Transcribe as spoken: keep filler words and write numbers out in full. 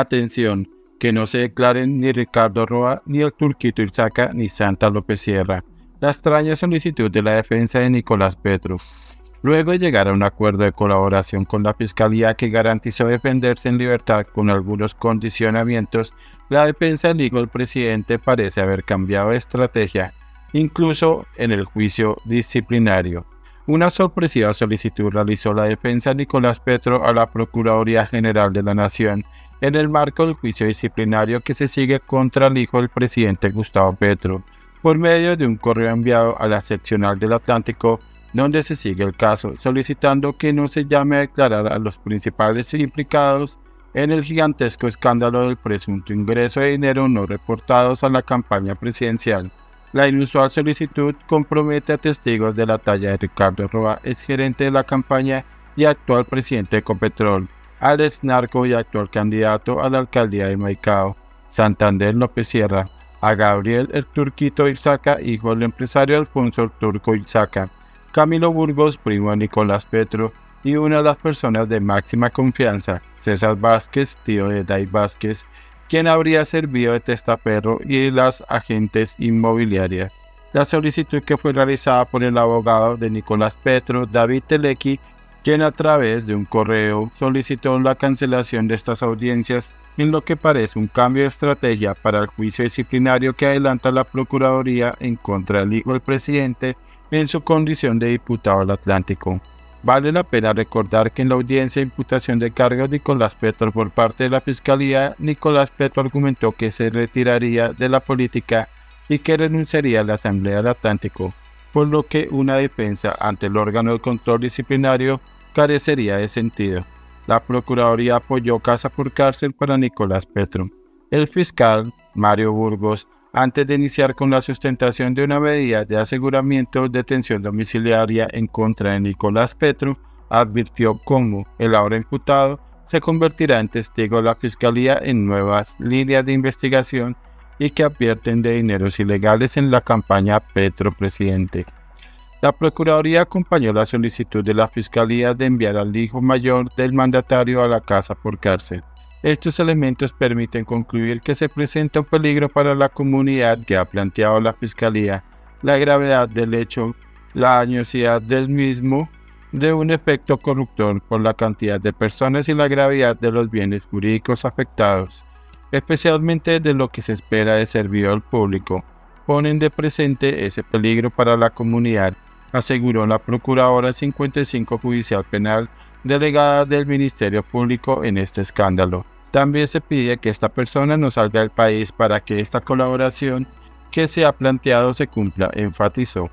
Atención, que no se declaren ni Ricardo Roa, ni el Turquito Hilsaca, ni Santander López Sierra. La extraña solicitud de la defensa de Nicolás Petro. Luego de llegar a un acuerdo de colaboración con la Fiscalía que garantizó defenderse en libertad con algunos condicionamientos, la defensa del hijo del presidente parece haber cambiado de estrategia, incluso en el juicio disciplinario. Una sorpresiva solicitud realizó la defensa de Nicolás Petro a la Procuraduría General de la Nación en el marco del juicio disciplinario que se sigue contra el hijo del presidente Gustavo Petro, por medio de un correo enviado a la seccional del Atlántico, donde se sigue el caso, solicitando que no se llame a declarar a los principales implicados en el gigantesco escándalo del presunto ingreso de dinero no reportados a la campaña presidencial. La inusual solicitud compromete a testigos de la talla de Ricardo Roa, exgerente de la campaña y actual presidente de Ecopetrol, Alex Narco y actual candidato a la alcaldía de Maicao, Santander López Sierra, a Gabriel El Turquito Hilsaca, hijo del empresario Alfonso El Turco Hilsaca, Camilo Burgos, primo de Nicolás Petro, y una de las personas de máxima confianza, César Vázquez, tío de Day Vázquez, quien habría servido de testaferro y las agentes inmobiliarias. La solicitud que fue realizada por el abogado de Nicolás Petro, David Teleki, quien a través de un correo solicitó la cancelación de estas audiencias, en lo que parece un cambio de estrategia para el juicio disciplinario que adelanta la Procuraduría en contra del hijo del presidente en su condición de diputado al Atlántico. Vale la pena recordar que en la audiencia de imputación de cargos de Nicolás Petro por parte de la Fiscalía, Nicolás Petro argumentó que se retiraría de la política y que renunciaría a la Asamblea del Atlántico, por lo que una defensa ante el órgano de control disciplinario carecería de sentido. La Procuraduría apoyó casa por cárcel para Nicolás Petro. El fiscal, Mario Burgos, antes de iniciar con la sustentación de una medida de aseguramiento de detención domiciliaria en contra de Nicolás Petro, advirtió cómo el ahora imputado se convertirá en testigo de la Fiscalía en nuevas líneas de investigación y que advierten de dineros ilegales en la campaña Petro Presidente. La Procuraduría acompañó la solicitud de la Fiscalía de enviar al hijo mayor del mandatario a la casa por cárcel. Estos elementos permiten concluir que se presenta un peligro para la comunidad que ha planteado la Fiscalía, la gravedad del hecho, la añosidad del mismo, de un efecto corruptor por la cantidad de personas y la gravedad de los bienes jurídicos afectados, especialmente de lo que se espera de servidor público. Ponen de presente ese peligro para la comunidad, aseguró la Procuradora cincuenta y cinco Judicial Penal, delegada del Ministerio Público en este escándalo. También se pide que esta persona no salga del país para que esta colaboración que se ha planteado se cumpla, enfatizó.